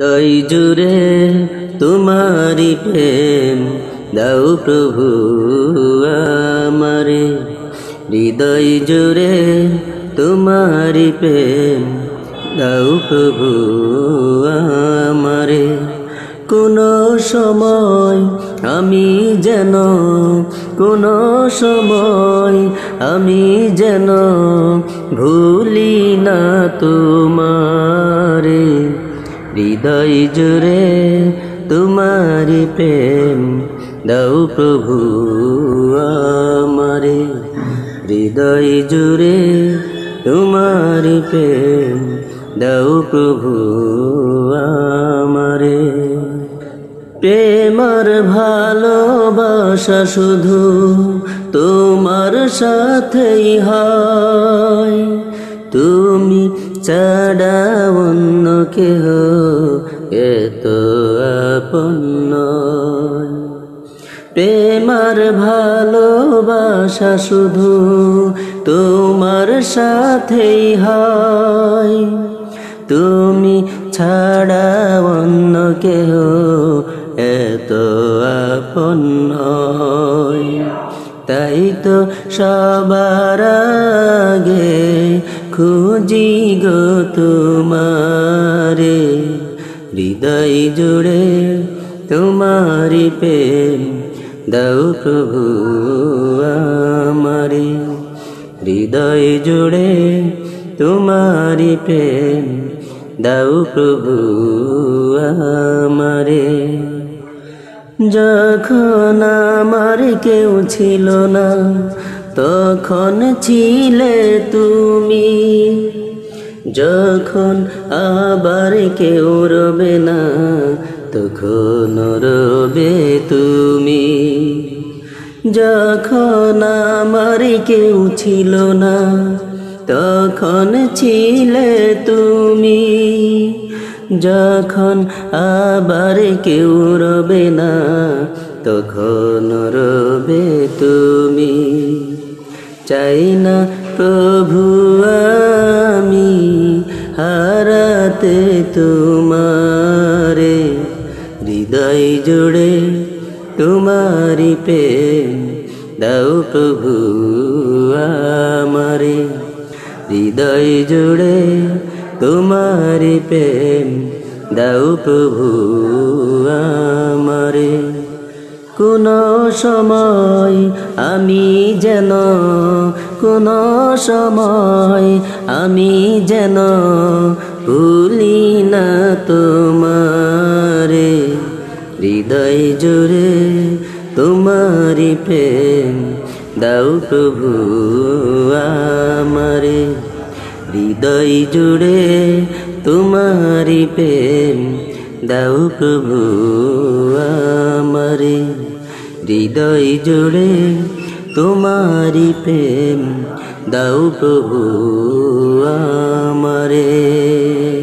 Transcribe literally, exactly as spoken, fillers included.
হৃদয় জুড়ে তোমারি প্রেম দাও প্রভু আমারে, হৃদয় জুড়ে তোমারি প্রেম দাও প্রভু আমারে। কোনো সময় আমি যেন কোনো সময় আমি যেন ভুলি না তোমারে, হৃদয় জুড়ে তোমারি প্রেম দাও প্রভু আমারে, হৃদয় জুড়ে তোমারি প্রেম দাও প্রভু আমারে। প্রেমার ভালোবাসা শুধু তোমার সাথেই হয়, তুমি ছাড়া অন্য কেহ এত আপন নয়। প্রেমার ভালোবাসা শুধু তোমার সাথেই হয়, তুমি ছাড়া অন্য কেহ এত আপন নয়। তাই তো সবার আগে খুঁজি গো তোমারে, হৃদয় জুড়ে তোমারি প্রেম দাও প্রভু আমারে, হৃদয় জুড়ে তোমারি প্রেম দাও প্রভু আমারে। যখন আমার কেউ ছিল না তখন ছিলে তুমি, যখন আবার কেউ রবে না তখন রবে তুমি। যখন আমার কেউ ছিল না তখন ছিলে তুমি, যখন আবার কেউ রবে না তখন রবে তুমি। চাই না প্রভু আমি হারাতে তোমারে, হৃদয় জুড়ে তোমারি প্রেম দাও প্রভু আমারে, হৃদয় জুড়ে তোমারি প্রেম দাও প্রভু আমারে। কোনো সময় আমি যেন কোনো সময় আমি যেন ভুলি না তোমারে, হৃদয় জুড়ে তোমারি প্রেম দাও প্রভু আমারে, হৃদয় জুড়ে তোমারি প্রেম দাও প্রভু আমারে, হৃদয় জুড়ে তোমারি প্রেম দাও প্রভু আমারে।